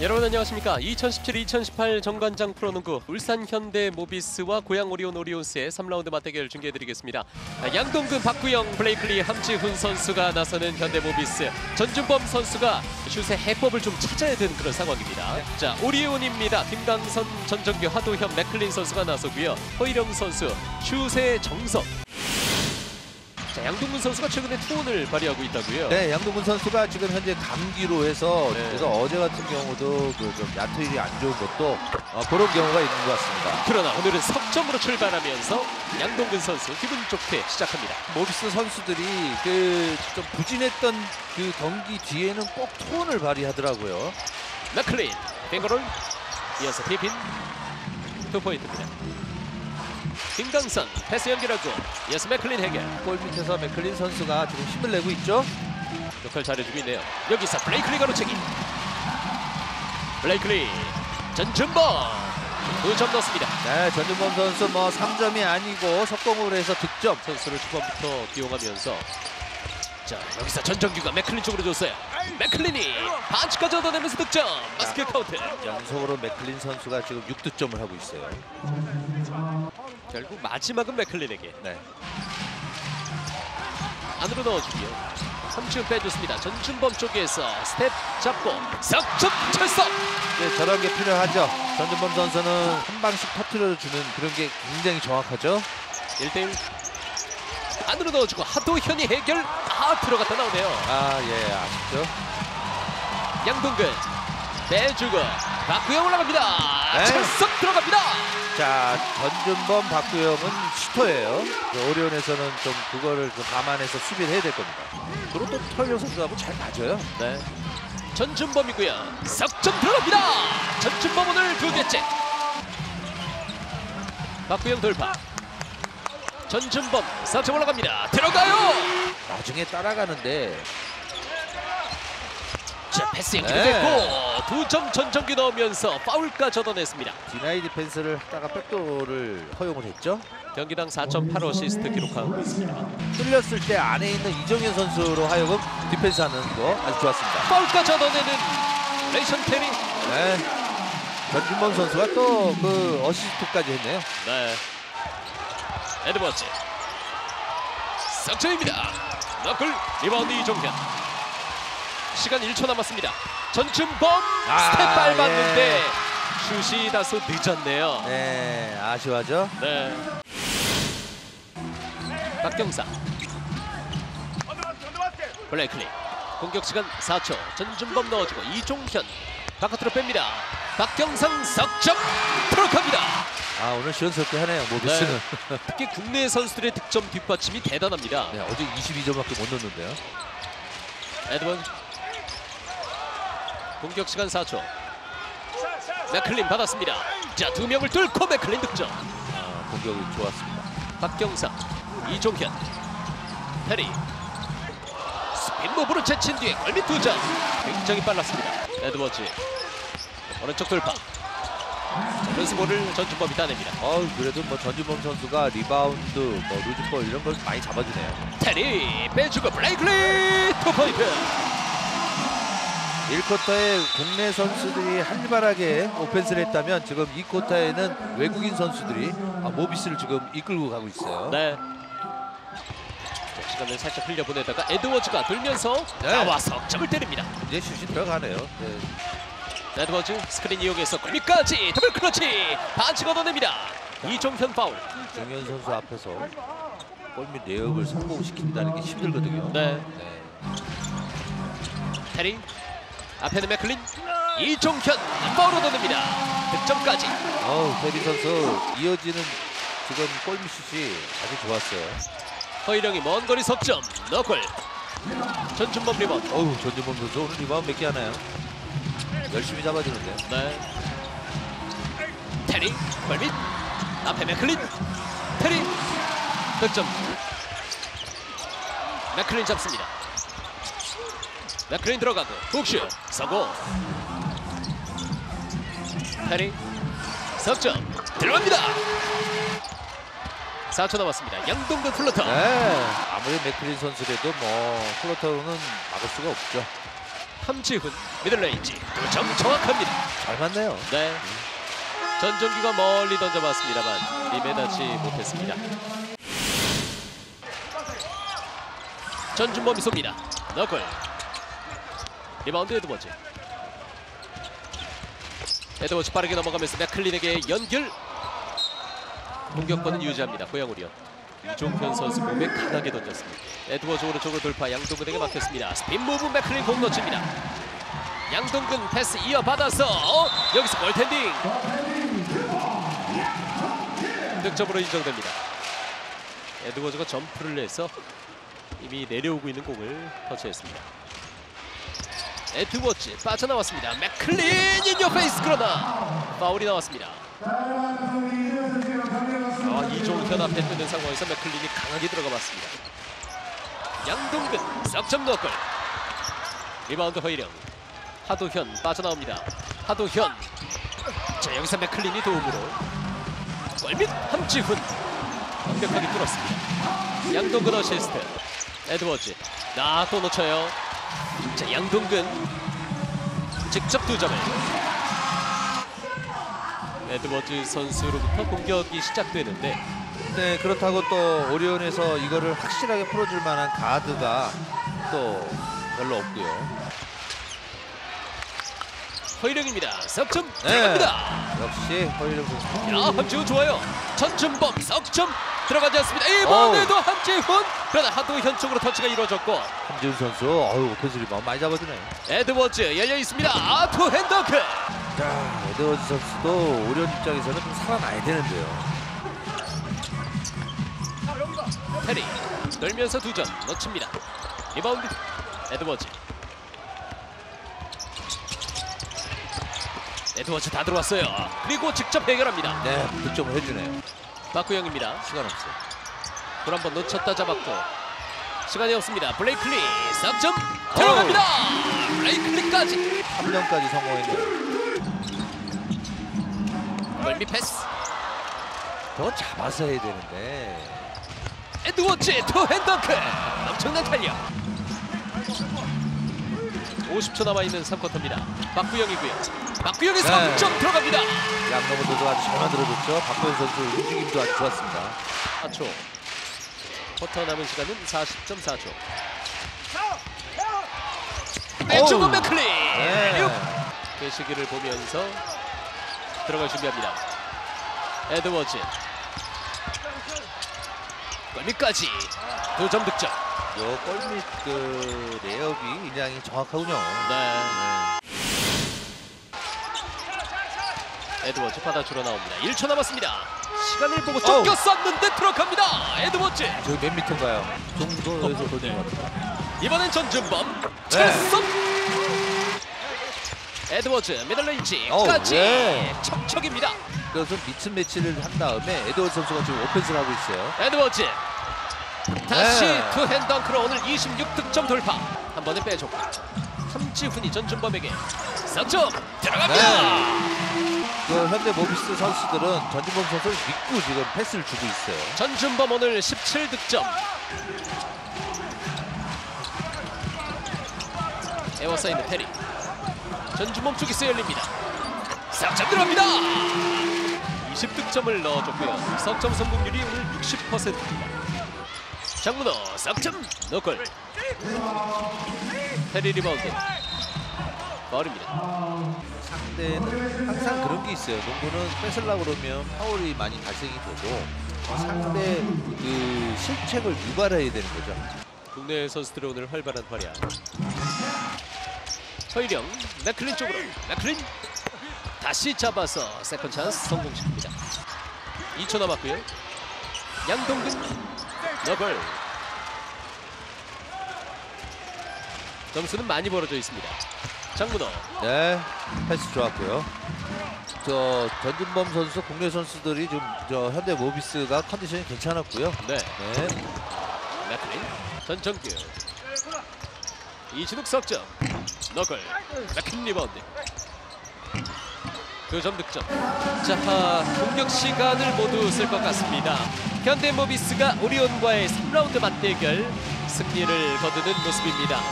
여러분 안녕하십니까. 2017-2018 정관장 프로농구 울산 현대모비스와 고양 오리온 오리온스의 3라운드 맞대결 중계해드리겠습니다. 양동근, 박구영, 블레이클리, 함지훈 선수가 나서는 현대모비스. 전준범 선수가 슛의 해법을 좀 찾아야 되는 그런 상황입니다. 네. 자, 오리온입니다. 김강선, 전정규, 하도현, 맥클린 선수가 나서고요. 허일영 선수, 슛의 정석. 양동근 선수가 최근에 투혼을 발휘하고 있다고요? 네, 양동근 선수가 지금 현재 감기로 해서 그래서 어제 같은 경우도 좀 야투율이 안 좋은 것도 그런 경우가 있는 것 같습니다. 그러나 오늘은 석점으로 출발하면서 양동근 선수 기분 좋게 시작합니다. 모비스 선수들이 좀 부진했던 그 경기 뒤에는 꼭 투혼을 발휘하더라고요. 맥클린, 뱅거롤, 이어서 디핀, 투포인트입니다. 김강선 패스 연결하고 이어서 맥클린 해결. 골 밑에서 맥클린 선수가 지금 힘을 내고 있죠. 역할 잘해주고 있네요. 여기서 블레이클리 가로채기. 블레이클리, 전준범 2점 넣습니다. 네, 전준범 선수 3점이 아니고 석공으로 해서 득점. 선수를 초반부터 기용하면서 자, 여기서 전정규가 맥클린 쪽으로 줬어요. 맥클린이 반칙까지 얻어내면서 득점. 바스켓 카운트. 연속으로 맥클린 선수가 지금 6득점을 하고 있어요. 결국 마지막은 맥클린에게. 네. 안으로 넣어주고요. 3점 빼줬습니다. 전준범 쪽에서 스텝 잡고 석점 찰석. 네, 저런 게 필요하죠. 전준범 선수는 한 방씩 터뜨려주는 그런 게 굉장히 정확하죠. 1대1. 안으로 넣어주고 하도현이 해결. 들어갔다 나오네요. 예, 아쉽죠. 양동근 내주고 박구영 올라갑니다. 철썩 들어갑니다. 자, 전준범, 박구영은 슈터예요. 오리온에서는 좀 그거를 감안해서 수비를 해야 될 겁니다. 주로 또 털려 선수하고 잘 맞아요. 네. 전준범이고요. 석점 들어갑니다. 전준범 오늘 2개째. 박구영 돌파. 전준범 4점 올라갑니다. 들어가요. 나중에 따라가는데. 자, 패스 연결됐고 2점 전정규 넣으면서 파울까지 얻어냈습니다. 디나이 디펜스를 하다가 백도를 허용을 했죠. 경기당 4.8 어시스트 기록하고 있습니다. 뚫렸을 때 안에 있는 이종현 선수로 하여금 디펜스 하는 거 아주 좋았습니다. 파울까지 얻어내는 레이션 페리. 네. 전준범 선수가 또 그 어시스트까지 했네요. 네. 에드워즈 석점입니다. 너클 리바운드 이종현. 시간 1초 남았습니다. 전준범 스텝 밟았는데 슛이 다소 늦었네요. 네, 아쉬워하죠. 네. 박경사, 블레이클리 공격 시간 4초. 전준범 넣어주고 이종현 바깥으로 뺍니다. 박경상 석점 들어갑니다. 오늘 시원스럽게 하네요, 모비스는. 네. 특히 국내 선수들의 득점 뒷받침이 대단합니다. 네, 어제 22점밖에 못 넣었는데요. 에드원 공격 시간 4초. 맥클린 받았습니다. 자, 2명을 뚫고 맥클린 득점. 공격이 좋았습니다. 박경상, 이종현, 페리. 스핀 무브로 제친 뒤에 걸밑 2점. 굉장히 빨랐습니다. 에드워즈 오른쪽 돌파. 연습볼을 전준범이 따냅니다. 그래도 전준범 선수가 리바운드, 루즈볼 이런 걸 많이 잡아주네요. 테리 빼주고 블레이클리 2포인트. 1쿼터에 국내 선수들이 활발하게 오펜스를 했다면 지금 2쿼터에는 외국인 선수들이 모비스를 지금 이끌고 가고 있어요. 네. 시간을 살짝 흘려보내다가 에드워즈가 돌면서 나와서 석점을 때립니다. 이제 슛이 들어가네요. 네. 에드워즈 스크린 이용해서 골밑까지 더블 클러치. 반칙 얻어냅니다. 이종현 파울. 종현 선수 앞에서 골밑 레이업을 성공시킨다는 게 힘들거든요. 네. 페리, 앞에는 맥클린. 이종현 파울 얻어냅니다. 득점까지. 페리 선수 이어지는 지금 골밑슛이 아주 좋았어요. 허일영이 먼 거리 석점. 너클. 전준범 리바운드. 전준범 선수 오늘 리바운드 몇 개 하나요? 열심히 잡아주는데요. 네. 테리 골밑. 앞에 맥클린. 테리 득점. 맥클린 잡습니다. 맥클린 들어가고 훅슛 서고. 테리 석점 들어갑니다. 4초 남았습니다. 양동근 플러터. 네. 아무리 맥클린 선수라도 플러터로는 막을 수가 없죠. 함지훈 미들레인지 도전 정확합니다. 잘 맞네요. 네. 전정규가 멀리 던져봤습니다만 리메다치 못했습니다. 전준범이 쏩니다. 너클. 리바운드 에드워즈. 에드워즈 빠르게 넘어가면서 맥클린에게 연결. 공격권은 유지합니다. 고양 오리온. 이종현 선수 몸에 강하게 던졌습니다. 에드워즈 오른쪽으로 돌파. 양동근에게 막혔습니다. 스핀 무브 맥클린 공 놓칩니다. 양동근 패스 이어받아서 여기서 볼텐딩. 득점으로 인정됩니다. 에드워즈가 점프를 내서 이미 내려오고 있는 공을 터치했습니다. 에드워즈 빠져나왔습니다. 맥클린 인요 페이스 그러나 파울이 나왔습니다. 이종현 앞에 뜨는 상황에서 맥클린이 강하게 들어가 봤습니다. 양동근 석점 넣을. 리바운드 허일영. 하도현 빠져나옵니다. 하도현. 자, 여기서 맥클린이 도움으로 골밑 함지훈 완벽하게 뚫었습니다. 양동근 어시스트. 에드워즈 또 놓쳐요. 자, 양동근 직접 2점을. 에드워즈 선수로부터 공격이 시작되는데, 네, 그렇다고 또 오리온에서 이거를 확실하게 풀어줄 만한 가드가 또 별로 없고요. 허일영입니다. 석점 들어갑니다. 네, 역시 허일영 선수. 함지훈 좋아요. 전준범 석점 들어가지 않습니다. 이번에도 함지훈. 그러나 하도현 쪽으로 터치가 이루어졌고, 함지훈 선수 오펜스 리바운드 많이 잡아주네요. 에드워즈 열려있습니다. 투 핸드워크. 자, 에드워즈 선수도 오리온 입장에서는 좀 살아나야 되는데요. 페리 돌면서 2점 놓칩니다. 리바운드 에드워즈. 에드워즈 다 들어왔어요. 그리고 직접 해결합니다. 네, 득점을 해주네요. 박구영입니다. 시간 없어요. 볼 한번 놓쳤다 잡았고 시간이 없습니다. 블레이클리 3점 들어갑니다. 블레이클리까지 3점까지 성공했네요. 멀미 패스 더 잡아서 해야 되는데. 에드워즈 투핸더크 엄청난 탄력. 50초 남아있는 3쿼터입니다. 박구영이고요. 박구영의 3점 들어갑니다. 양동근도 아주 잘 만들어줬죠. 박구영 선수 움직임도 아주 좋았습니다. 4초. 쿼터 남은 시간은 40.4초. 왼쪽은 맥클린. 그 시기를 보면서 들어갈 준비합니다. 에드워즈. 골밑까지 2점 득점. 요 골밑 그 레이업이 굉장히 정확하군요. 네. 에드워즈 받아주러 나옵니다. 1초 남았습니다. 시간을 보고 쫓겼었는데 들어갑니다. 에드워즈. 저기 몇 미터인가요? 정도에서 돌린 것 같아요. 이번엔 전준범. 쳤어. 에드워즈 미들레인지까지 척척입니다. 그래서 미친 매치를 한 다음에 에드워즈 선수가 지금 오펜스를 하고 있어요. 에드워즈. 다시 투핸던크로 오늘 26득점 돌파. 한 번에 빼줬고. 함지훈이 전준범에게 4점 들어갑니다. 그 현대모비스 선수들은 전준범 선수를 믿고 지금 패스를 주고 있어요. 전준범 오늘 17득점. 에어사이드 페리. 전준범 쪽에서 열립니다. 석점 들어갑니다. 20득점을 넣어줬고요. 석점 성공률이 오늘 60%입니다. 장문호 석점 노골. 페리 리바운드. 마을입니다. 상대는 항상 그런 게 있어요. 농구는 뺏으려고 그러면 파울이 많이 발생이 되고 상대 그 실책을 유발해야 되는 거죠. 국내 선수들의 오늘 활발한 활약. 허일영 맥클린 쪽으로. 맥클린 다시 잡아서 세컨 찬스 성공시킵니다. 2초 남았고요. 양동근 너벌. 점수는 많이 벌어져 있습니다. 장문호. 네, 패스 좋았고요. 저 전준범 선수, 국내 선수들이 지금 저 현대모비스가 컨디션이 괜찮았고요. 네. 맥클린, 전정규, 이진욱 석점, 너클, 맥클린 리바운드. 2점 득점. 자, 공격 시간을 모두 쓸 것 같습니다. 현대모비스가 오리온과의 3라운드 맞대결 승리를 거두는 모습입니다.